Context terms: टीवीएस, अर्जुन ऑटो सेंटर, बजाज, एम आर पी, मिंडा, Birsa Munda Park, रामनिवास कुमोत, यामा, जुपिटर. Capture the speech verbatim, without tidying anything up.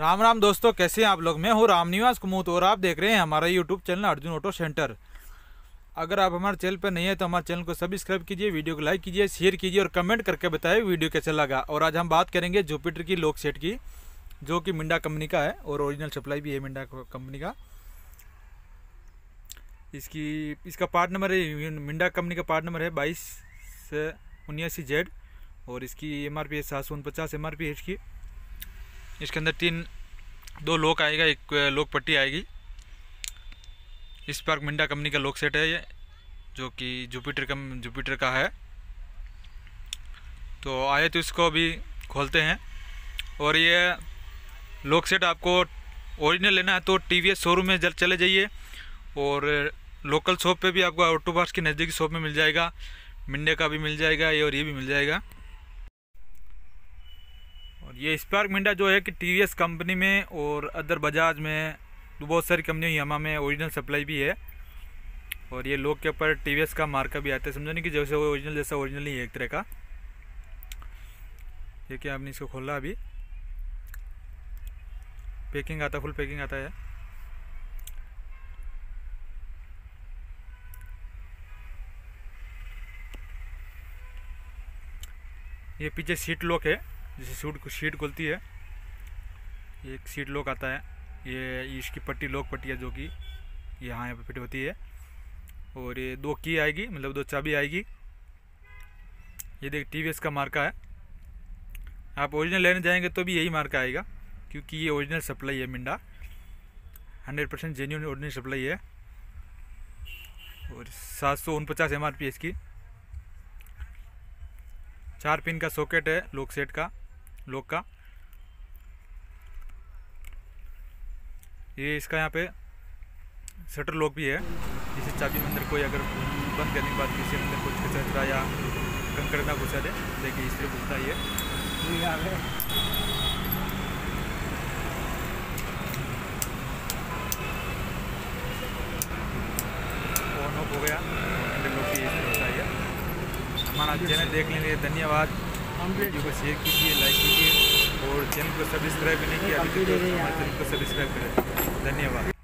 राम राम दोस्तों, कैसे हैं आप लोग। मैं हूँ रामनिवास कुमोत और आप देख रहे हैं हमारा YouTube channel अर्जुन ऑटो सेंटर। अगर आप हमारे चैनल पर नए हैं तो हमारे चैनल को सब्सक्राइब कीजिए, वीडियो को लाइक कीजिए, शेयर कीजिए और कमेंट करके बताएं वीडियो कैसा लगा। और आज हम बात करेंगे जुपिटर की लॉक सेट की, जो कि मिंडा कंपनी का है और ओरिजिनल सप्लाई भी है मिंडा कंपनी का। इसकी इसका पार्ट नंबर है, मिंडा कंपनी का पार्ट नंबर है बाईस से उन्यासी जेड और इसकी एम आर पी है सात सौ उनपचास एम आर पी है इसकी। इसके अंदर तीन दो लॉक आएगा, एक लॉक पट्टी आएगी। इस पर मिंडा कंपनी का लॉक सेट है ये, जो कि जुपिटर का जुपिटर का है। तो आए तो इसको भी खोलते हैं। और ये लॉक सेट आपको ओरिजिनल लेना है तो टीवीएस शोरूम में जल्द चले जाइए और लोकल शॉप पे भी आपको ऑटो पार्ट्स के नज़दीकी शॉप में मिल जाएगा। मिंडे का भी मिल जाएगा ये और ये भी मिल जाएगा। और ये स्पार्क मिंडा जो है कि टीवीएस कंपनी में और अदर बजाज में बहुत सारी कंपनी यामा में ओरिजिनल सप्लाई भी है। और ये लोग के ऊपर टीवीएस का मार्का भी आता है, समझो नहीं कि जैसे वो ओरिजिनल जैसा ओरिजिनल ही है एक तरह का। ये क्या आपने इसको खोला, अभी पैकिंग आता, फुल पैकिंग आता है। ये पीछे सीट लॉक है, जैसे सीट सीट खुलती है एक सीट लॉक आता है। ये इसकी पट्टी लॉक पट्टी है जो कि यहाँ यहाँ पर फिट होती है। और ये दो की आएगी, मतलब दो चाबी आएगी। ये देख टीवीएस का मार्का है, आप ओरिजिनल लेने जाएंगे तो भी यही मार्का आएगा क्योंकि ये ओरिजिनल सप्लाई है मिंडा, hundred percent genuine original supply है। और सात सौ उनपचास एम आर पी इसकी। चार पिन का सॉकेट है लॉक सेट का, लॉक का। ये इसका यहाँ पे शटर लॉक भी है, जिसे चाबी में अंदर कोई अगर बंद करने के बाद किसी अंदर कुछ कचरा या कंकड़ ना घुसा दे। देखिए इस तरह घुसता ही है, ऑन ऑफ हो गया, अंदर लॉक भी होता है। हमारा चैनल देखने के लिए धन्यवाद। वीडियो को शेयर कीजिए, लाइक कीजिए और चैनल को सब्सक्राइब नहीं किया अभी तक तो हमारे चैनल को सब्सक्राइब करें। धन्यवाद।